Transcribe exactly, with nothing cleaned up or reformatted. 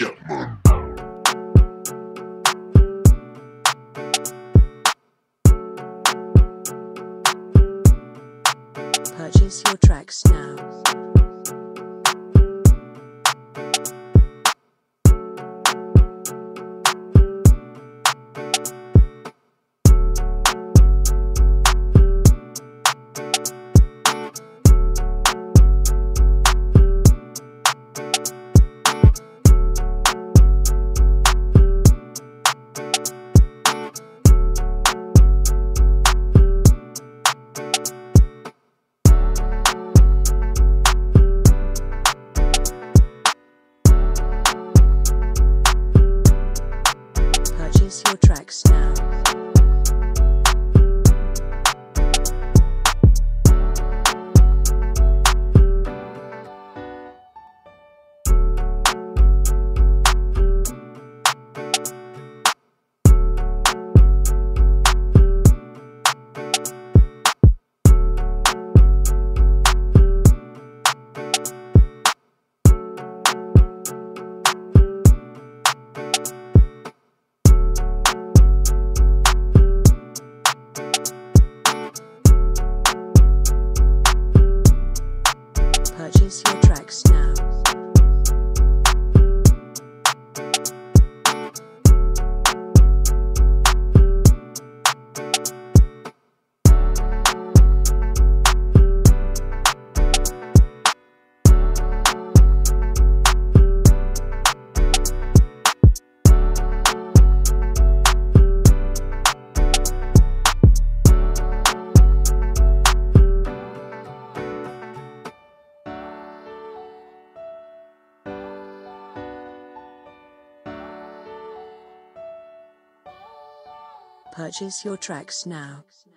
Chapman. Purchase your tracks now. Purchase your tracks now. Purchase your tracks now. Purchase your tracks now.